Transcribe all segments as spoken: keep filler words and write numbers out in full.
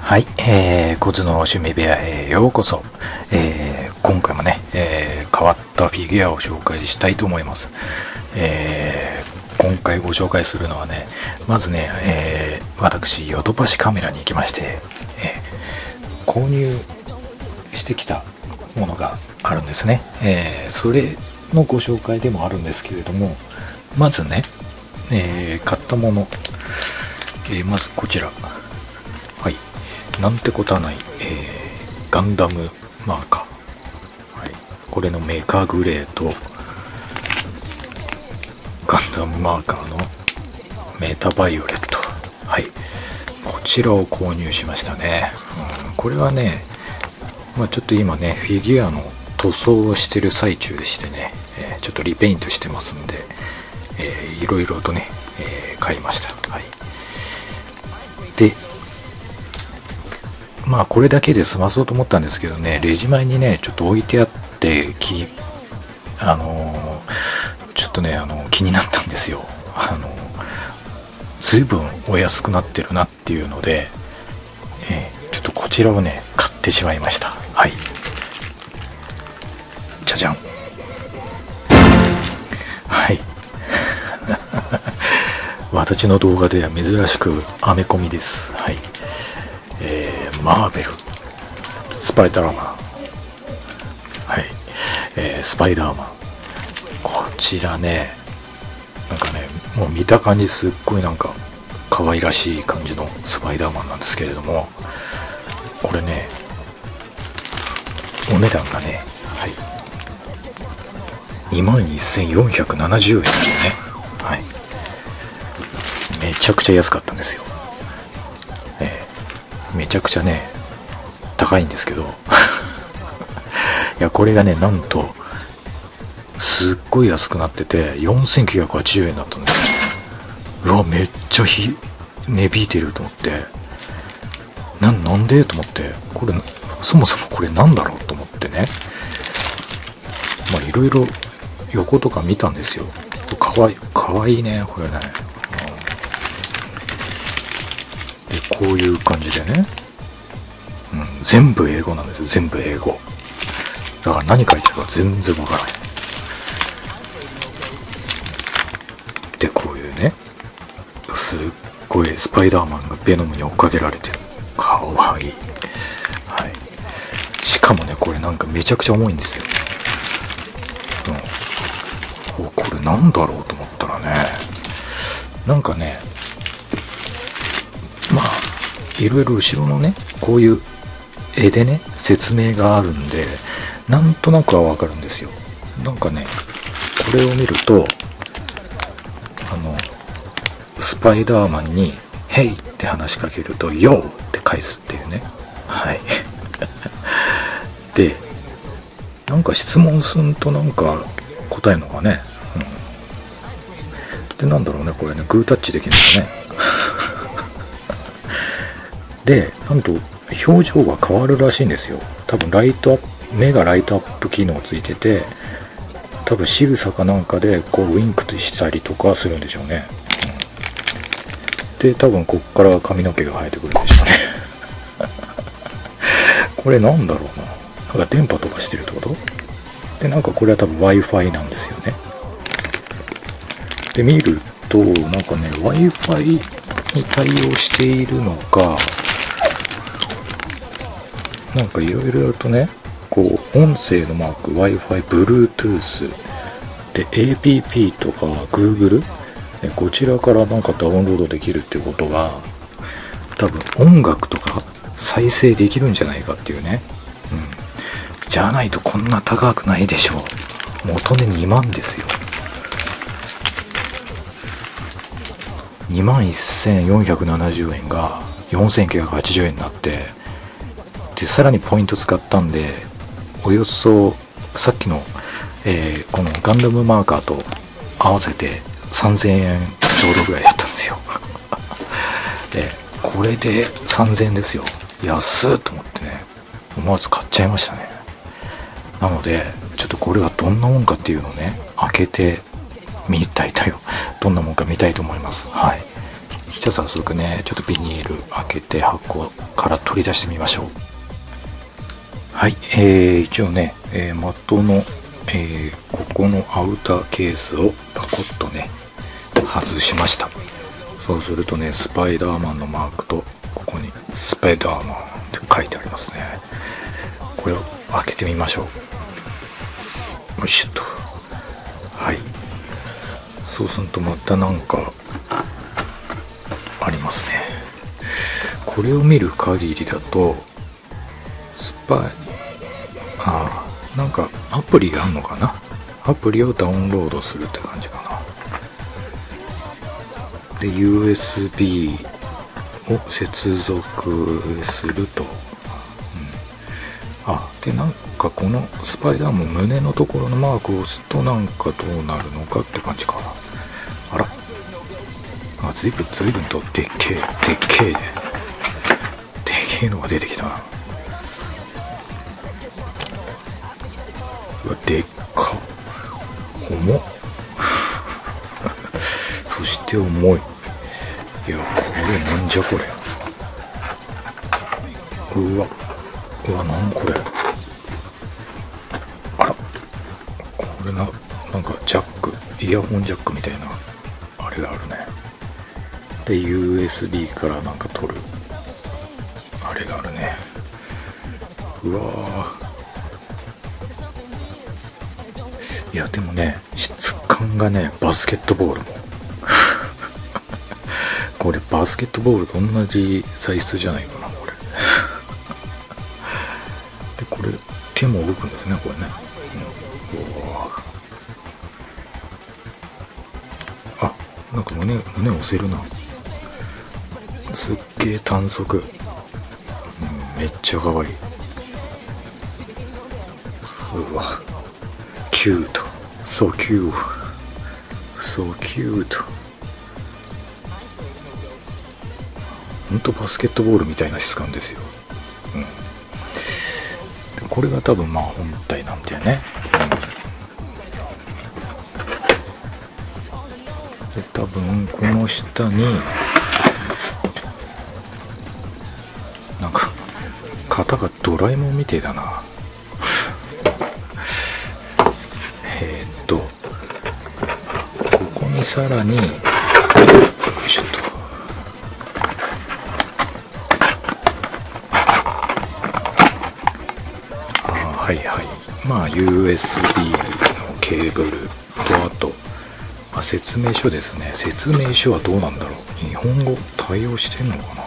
はい、えー、コズの趣味部屋へようこそ。えー、今回もね、えー、変わったフィギュアを紹介したいと思います。えー、今回ご紹介するのはね、まずね、えー、私ヨドバシカメラに行きまして、えー、購入してきたものがあるんですね。えー、それのご紹介でもあるんですけれども、まずね、えー、買ったもの、えー、まずこちら。はい、なんてことはない、えー、ガンダムマーカー、はい、これのメカグレーとガンダムマーカーのメタバイオレット、はい、こちらを購入しましたね。うん、これはね、まあ、ちょっと今ねフィギュアの塗装をしてる最中でしてね、えー、ちょっとリペイントしてますんで、えー、いろいろとね、えー、買いました。はい、でまあこれだけで済まそうと思ったんですけどね、レジ前にねちょっと置いてあってきあのー、ちょっとねあのー、気になったんですよ。あのー、随分お安くなってるなっていうので、えー、ちょっとこちらをね買ってしまいました。はい、じゃじゃん。はい私の動画では珍しくアメコミです。はい、えーマーベル、スパイダーマン、はい、えー、スパイダーマン、こちらね、なんかね、もう見た感じすっごいなんか可愛らしい感じのスパイダーマンなんですけれども、これね、お値段がね、はい、にまんせんよんひゃくななじゅうえんですね。はい、めちゃくちゃ安かったんですよ。めちゃくちゃね高いんですけどいやこれがねなんとすっごい安くなっててよんせんきゅうひゃくはちじゅうえんだったんですよ。うわめっちゃひ値引いてると思って、 な, なんでと思って、これそもそもこれなんだろうと思ってね、まあいろいろ横とか見たんですよ。かわいい、かわいいねこれね。こういう感じでね、うん、全部英語なんですよ。全部英語だから何書いてるか全然わからない。でこういうねすっごいスパイダーマンがベノムに追っかけられてる、かわいい、はい、しかもねこれなんかめちゃくちゃ重いんですよ。うん、これなんだろうと思ったらね、なんかねいろいろ後ろのねこういう絵でね説明があるんでなんとなくはわかるんですよ。なんかねこれを見るとあのスパイダーマンに「ヘイ!」って話しかけると「ヨー!」って返すっていうね。はいでなんか質問すんとなんか答えるのがね、うん、でなんだろうねこれねグータッチできるんだねでなんと表情が変わるらしいんですよ。多分ライトアップ、目がライトアップ機能ついてて、多分仕草かなんかでこうウインクしたりとかするんでしょうね。うん、で多分こっから髪の毛が生えてくるんでしょうねこれなんだろうな、なんか電波飛ばしてるってこと？でなんかこれは多分 Wi-Fi なんですよね。で見るとなんかね Wi-Fi に対応しているのかなんかいろいろとね、こう、音声のマーク、Wi-Fi、Bluetooth、で、エーピーピー とか Google、こちらからなんかダウンロードできるっていうことが、多分音楽とか再生できるんじゃないかっていうね。うん。じゃないとこんな高くないでしょう。元値にまんですよ。にまんせんよんひゃくななじゅうえんがよんせんきゅうひゃくはちじゅうえんになって、でさらにポイント使ったんでおよそさっきの、えー、このガンダムマーカーと合わせてさんぜんえんちょうどぐらいだったんですよでこれでさんぜんえんですよ。安っと思ってね思わず買っちゃいましたね。なのでちょっとこれはどんなもんかっていうのをね開けてみたいとよどんなもんか見たいと思います。はい、じで早速ね、ちょっとビニール開けて箱から取り出してみましょう。はい、えー、一応ね、えー、的の、えー、ここのアウターケースをパコッとね外しました。そうするとね、スパイダーマンのマークとここに「スパイダーマン」って書いてありますね。これを開けてみましょう。よいしょっと。はい、そうするとまたなんかありますね。これを見る限りだとスパイああなんかアプリがあるのかな。アプリをダウンロードするって感じかな。で ユーエスビー を接続すると、うん、あでなんかこのスパイダーマン胸のところのマークを押すとなんかどうなるのかって感じかな。あらあ、随分随分とでっけえでっけえでっけえのが出てきたな。うわでっか重っそして重い。いやこれなんじゃこれ。うわうわなんこれ。あらこれな、なんかジャックイヤホンジャックみたいなあれがあるね。で ユーエスビー からなんか取るあれがあるね。うわいやでもね、質感がねバスケットボールもこれバスケットボールと同じ材質じゃないかなこれでこれ手も動くんですねこれね、うん、うわあなんか胸胸押せるな。すっげえ短足、うん、めっちゃかわいい。うわキュート、そうキュート、そうキュート。ほんとバスケットボールみたいな質感ですよ、うん、これが多分まあ本体なんだよね、うん、で多分この下になんか型がドラえもんみてえだな。えーっとここにさらによいしょっとあはいはいまあ ユーエスビー のケーブルとあと、まあ、説明書ですね。説明書はどうなんだろう。日本語対応してんのかな。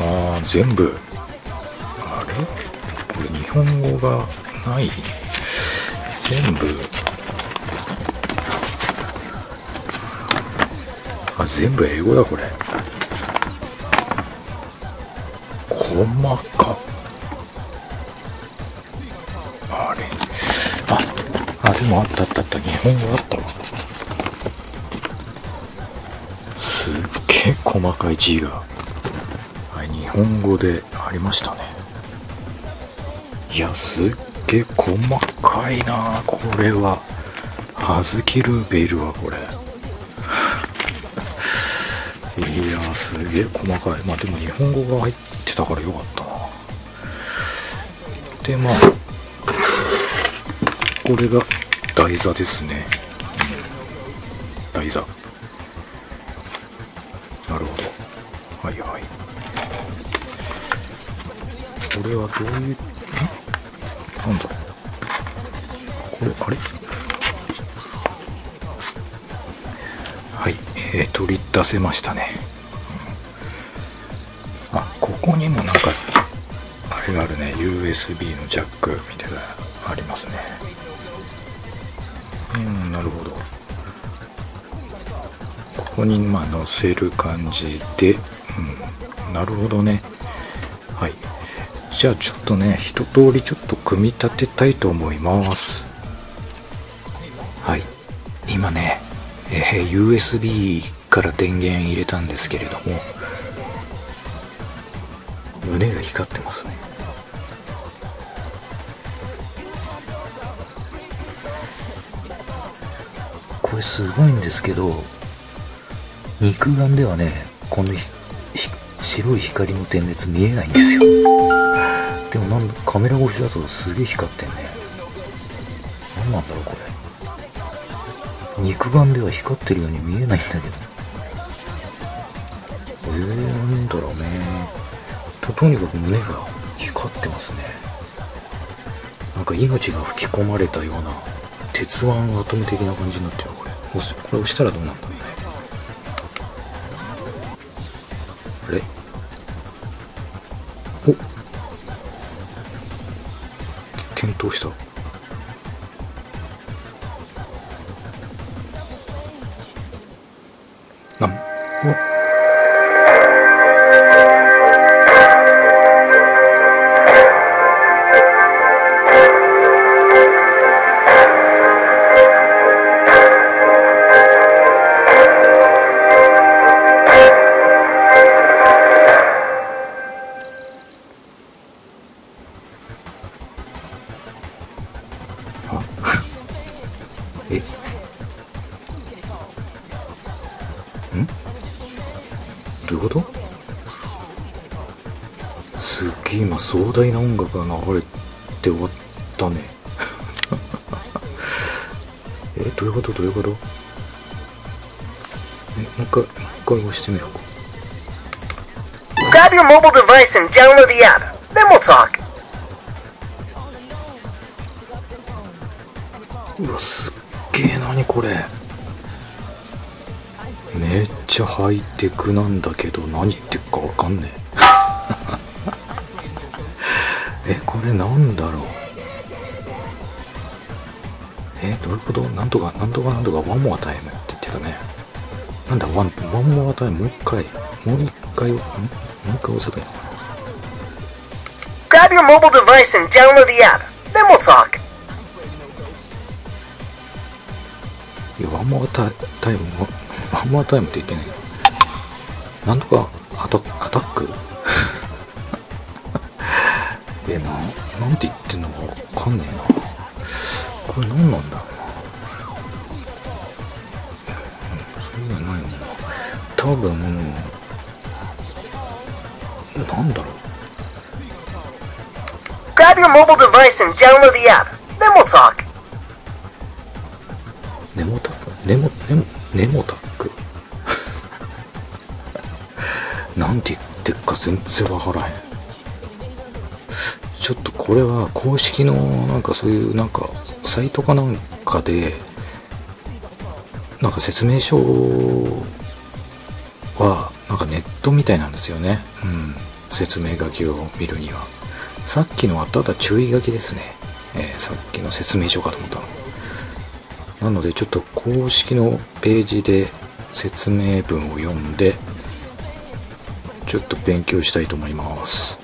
あー全部あれこれ日本語がない全部あ全部英語だこれ。細かあれああでもあったあったあった日本語あったわ。すっげえ細かい字が日本語でありましたね。いやすっげえ細かいなこれは。葉月ルーベルはこれいやすげえ細かい。まあでも日本語が入ってたからよかったな。でまあこれが台座ですね、うん、台座なるほど。はいはいこれはどういうなんだこれあれはい、えー、取り出せましたね、うん、あここにもなんかあれがあるね。 ユーエスビー のジャックみたいなのがありますね。うんなるほど。ここにまあ乗せる感じで、うん、なるほどね。はいじゃあちょっとね一通りちょっと組み立てたいと思います。はい今ね、えー、ユーエスビー から電源入れたんですけれども胸が光ってますね。ここれすごいんですけど、肉眼ではね、この白い光の点滅見えないんですよ。でもなんカメラ越しだとすげえ光ってんね。何なんだろうこれ。肉眼では光ってるように見えないんだけど。えー、なんだろうね。と、とにかく胸が光ってますね。なんか命が吹き込まれたような鉄腕アトム的な感じになってるこれ。これ押したらどうなったんだね。あれ？おっ、転倒した。なん、うわっ、え？ん？どういうこと？すっげえ今壮大な音楽が流れて終わったね。え、どういうことどういうこと？え、もう一回、もう一回押してみようか。Grab your mobile device and download the app. Then we'll talk. うわ、すっげえ何これ。めっちゃハイテクなんだけど何言ってっかわかんねえ。え、これなんだろう。え、どういうこと？なんとかなんとかなんとかワンモアタイムって言ってたね。なんだワンワンモアタイム、もう一回もう一回もう一回押せばいいのかな。 Grab your mobile device and download the app. Then we'll talk. ワンモアタイム、ワンモアタイムって言ってね。なんとかアタック、アタックえ、な、なんて言ってんのかわかんねえな。これ何なんだろうな。それ以外ないもんな。多分、なんだろう。Grab your mobile device and download the app. Then we'll talk. ネモタックネモネモネモタックなんて言ってっか全然わからへん。ちょっとこれは公式のなんかそういうなんかサイトかなんかでなんか説明書はなんかネットみたいなんですよね。うん、説明書きを見るにはさっきのはただ注意書きですね。えー、さっきの説明書かと思ったの。なのでちょっと公式のページで説明文を読んでちょっと勉強したいと思います。